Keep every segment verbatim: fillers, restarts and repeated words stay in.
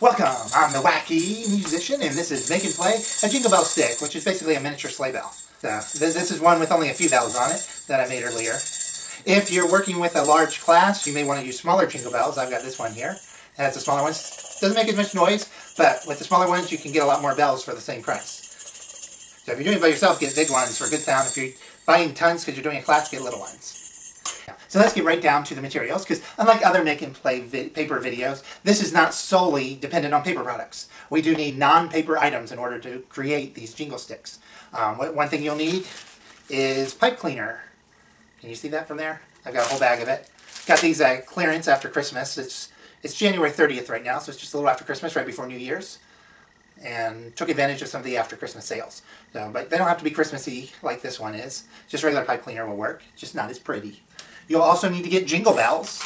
Welcome, I'm the Wacky Musician, and this is Make and Play, a Jingle Bell Stick, which is basically a miniature sleigh bell. So, th this is one with only a few bells on it that I made earlier. If you're working with a large class, you may want to use smaller Jingle Bells. I've got this one here. It has the smaller ones. Doesn't make as much noise, but with the smaller ones, you can get a lot more bells for the same price. So if you're doing it by yourself, get big ones for good sound. If you're buying tons because you're doing a class, get little ones. So let's get right down to the materials, because unlike other Make and Play vi paper videos, this is not solely dependent on paper products. We do need non-paper items in order to create these jingle sticks. Um, one thing you'll need is pipe cleaner. Can you see that from there? I've got a whole bag of it. Got these at uh, clearance after Christmas. It's, it's January thirtieth right now, so it's just a little after Christmas, right before New Year's. And took advantage of some of the after Christmas sales. So, but they don't have to be Christmassy like this one is. Just regular pipe cleaner will work, just not as pretty. You'll also need to get Jingle Bells.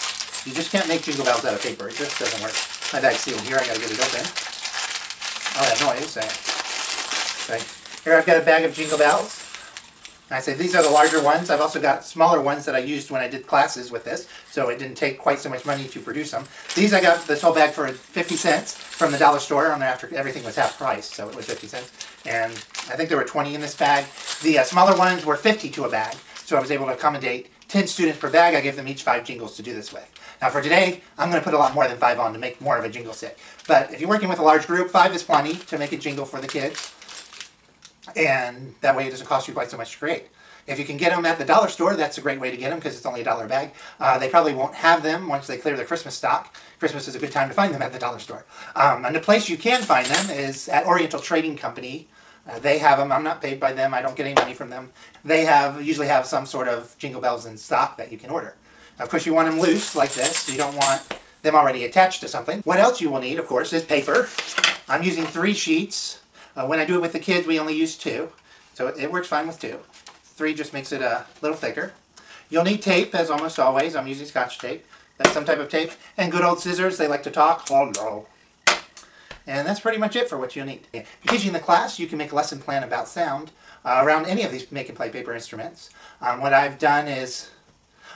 You just can't make Jingle Bells out of paper. It just doesn't work. My bag's sealed here. I got to get it open. All that noise. I, okay. Here I've got a bag of Jingle Bells. And I say these are the larger ones. I've also got smaller ones that I used when I did classes with this, so it didn't take quite so much money to produce them. These I got this whole bag for fifty cents from the dollar store. On there after everything was half price, so it was fifty cents. And I think there were twenty in this bag. The uh, smaller ones were fifty to a bag, so I was able to accommodate ten students per bag. I give them each five jingles to do this with. Now for today, I'm going to put a lot more than five on to make more of a jingle stick. But if you're working with a large group, five is plenty to make a jingle for the kids. And that way it doesn't cost you quite so much to create. If you can get them at the dollar store, that's a great way to get them because it's only a dollar a bag. Uh, they probably won't have them once they clear their Christmas stock. Christmas is a good time to find them at the dollar store. Um, and the place you can find them is at Oriental Trading Company. Uh, they have them. I'm not paid by them. I don't get any money from them. They have usually have some sort of Jingle Bells in stock that you can order. Now, of course, you want them loose like this. You don't want them already attached to something. What else you will need, of course, is paper. I'm using three sheets. Uh, when I do it with the kids, we only use two. So it, it works fine with two. Three just makes it a little thicker. You'll need tape, as almost always. I'm using Scotch tape. That's some type of tape. And good old scissors. They like to talk. Oh, no. And that's pretty much it for what you'll need. If you're teaching the class, you can make a lesson plan about sound uh, around any of these Make and Play paper instruments. Um, what I've done is,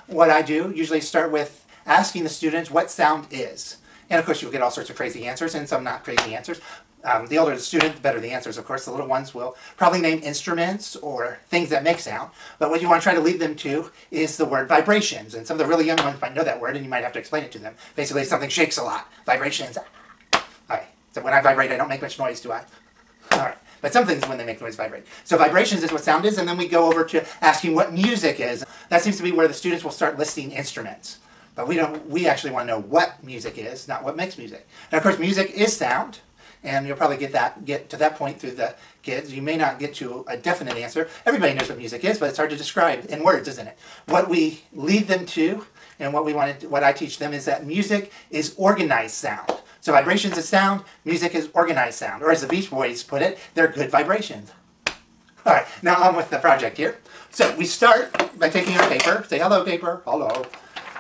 what I do, usually start with asking the students what sound is. And of course you'll get all sorts of crazy answers and some not crazy answers. Um, the older the student, the better the answers, of course. The little ones will probably name instruments or things that make sound. But what you want to try to lead them to is the word vibrations. And some of the really young ones might know that word and you might have to explain it to them. Basically something shakes a lot. Vibrations. So when I vibrate, I don't make much noise, do I? All right. But some things, when they make noise, vibrate. So vibrations is what sound is, and then we go over to asking what music is. That seems to be where the students will start listing instruments. But we don't. We actually want to know what music is, not what makes music. And of course, music is sound, and you'll probably get that get to that point through the kids. You may not get to a definite answer. Everybody knows what music is, but it's hard to describe in words, isn't it? What we lead them to, and what we want to, what I teach them is that music is organized sound. So vibrations is sound, music is organized sound. Or as the Beach Boys put it, they're good vibrations. All right, now on with the project here. So we start by taking our paper. Say hello, paper. Hello.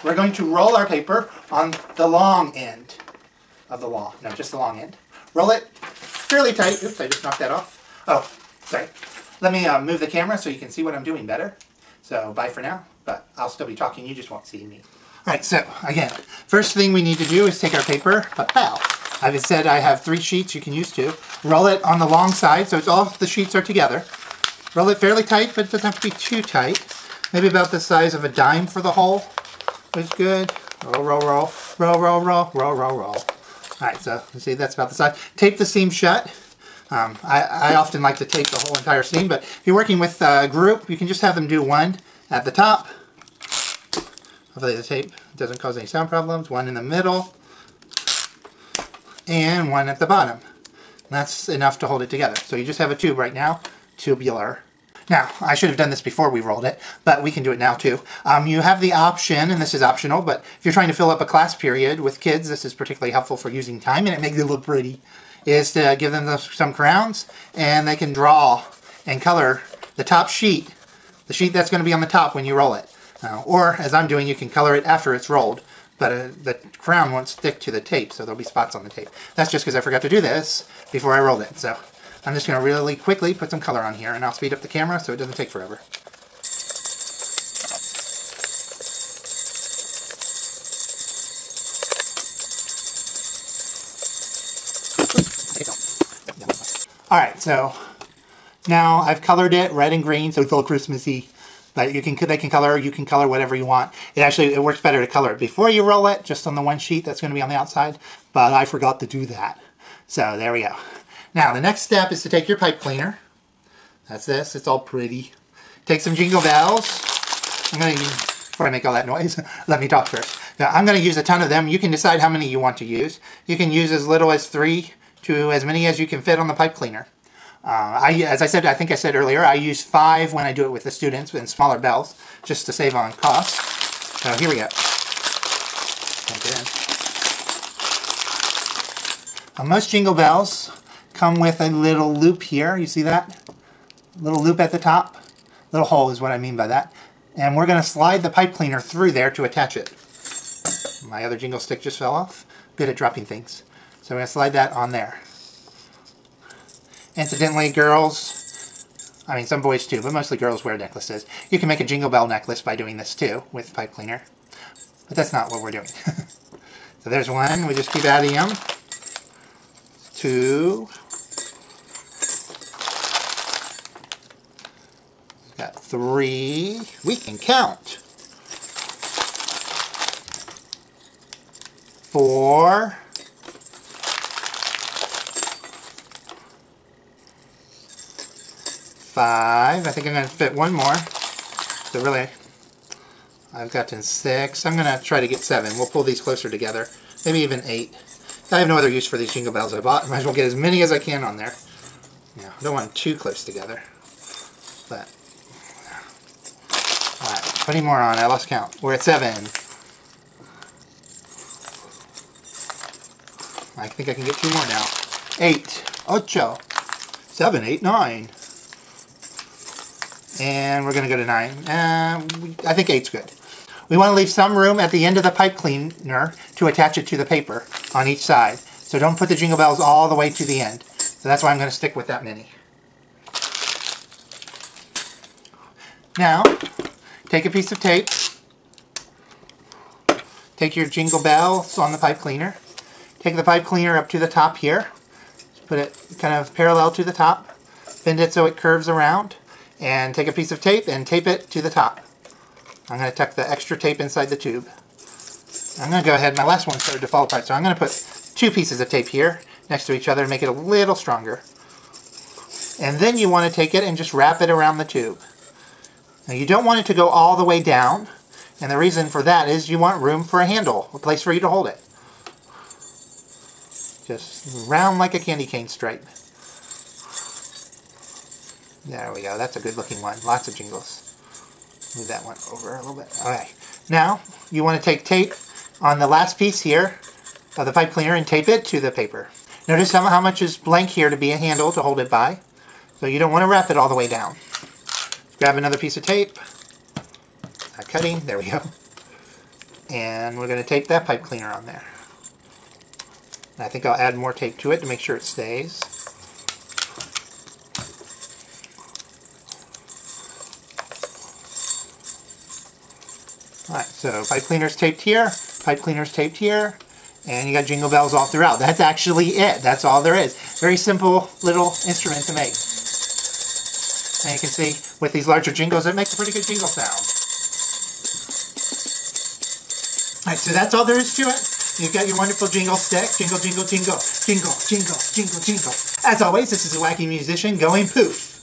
We're going to roll our paper on the long end of the wall. No, just the long end. Roll it fairly tight. Oops, I just knocked that off. Oh, sorry. Let me uh, move the camera so you can see what I'm doing better. So bye for now, but I'll still be talking. You just won't see me. Alright, so again, first thing we need to do is take our paper, but well, I've said I have three sheets, you can use two. Roll it on the long side, so it's all the sheets are together. Roll it fairly tight, but it doesn't have to be too tight. Maybe about the size of a dime for the hole is good. Roll, roll, roll, roll, roll, roll, roll, roll, roll. Alright, so you see that's about the size. Tape the seam shut. Um, I, I often like to tape the whole entire seam, but if you're working with a group, you can just have them do one at the top. Hopefully the tape doesn't cause any sound problems. One in the middle and one at the bottom. And that's enough to hold it together. So you just have a tube right now, tubular. Now, I should have done this before we rolled it, but we can do it now too. Um, you have the option, and this is optional, but if you're trying to fill up a class period with kids, this is particularly helpful for using time and it makes it look pretty, is to give them some crayons and they can draw and color the top sheet, the sheet that's going to be on the top when you roll it. Uh, or, as I'm doing, you can color it after it's rolled, but uh, the crown won't stick to the tape, so there'll be spots on the tape. That's just because I forgot to do this before I rolled it, so I'm just going to really quickly put some color on here, and I'll speed up the camera so it doesn't take forever. All right, so now I've colored it red and green, so it's all Christmassy. But you can they can color you can color whatever you want. It actually it works better to color it before you roll it, just on the one sheet that's going to be on the outside. But I forgot to do that, so there we go. Now the next step is to take your pipe cleaner. That's this. It's all pretty. Take some Jingle Bells. I'm going to use, before I make all that noise, let me talk first. Now I'm going to use a ton of them. You can decide how many you want to use. You can use as little as three to as many as you can fit on the pipe cleaner. Uh, I, as I said, I think I said earlier, I use five when I do it with the students in smaller bells, just to save on cost. So here we go. Now, most Jingle Bells come with a little loop here. You see that? A little loop at the top. Little hole is what I mean by that. And we're going to slide the pipe cleaner through there to attach it. My other jingle stick just fell off. Good at dropping things. So we're going to slide that on there. Incidentally, girls, I mean some boys too, but mostly girls wear necklaces. You can make a Jingle Bell necklace by doing this too, with pipe cleaner. But that's not what we're doing. So there's one, we just keep adding them. Two. Got three. We can count. Four. Five. I think I'm going to fit one more. So really, I've gotten six. I'm going to try to get seven. We'll pull these closer together. Maybe even eight. I have no other use for these Jingle Bells I bought. Might as well get as many as I can on there. Yeah, I don't want them too close together. But, all right, twenty more on. I lost count. We're at seven. I think I can get two more now. Eight. Ocho. Seven, eight, nine. And we're going to go to nine. Uh, I think eight's good. We want to leave some room at the end of the pipe cleaner to attach it to the paper on each side. So don't put the Jingle Bells all the way to the end. So that's why I'm going to stick with that many. Now, take a piece of tape. Take your Jingle Bells on the pipe cleaner. Take the pipe cleaner up to the top here. Put it kind of parallel to the top. Bend it so it curves around. And take a piece of tape and tape it to the top. I'm going to tuck the extra tape inside the tube. I'm going to go ahead, my last one started to fall apart, so I'm going to put two pieces of tape here next to each other and make it a little stronger. And then you want to take it and just wrap it around the tube. Now you don't want it to go all the way down, and the reason for that is you want room for a handle, a place for you to hold it. Just round like a candy cane stripe. There we go. That's a good looking one. Lots of jingles. Move that one over a little bit. Okay. Now, you want to take tape on the last piece here of the pipe cleaner and tape it to the paper. Notice how much is blank here to be a handle to hold it by. So you don't want to wrap it all the way down. Grab another piece of tape. Not cutting. There we go. And we're going to tape that pipe cleaner on there. And I think I'll add more tape to it to make sure it stays. Alright, so pipe cleaner's taped here, pipe cleaner's taped here, and you got Jingle Bells all throughout. That's actually it. That's all there is. Very simple little instrument to make. And you can see, with these larger jingles, it makes a pretty good jingle sound. Alright, so that's all there is to it. You've got your wonderful jingle stick. Jingle, jingle, jingle. Jingle, jingle, jingle, jingle. As always, this is a Wacky Musician going poof.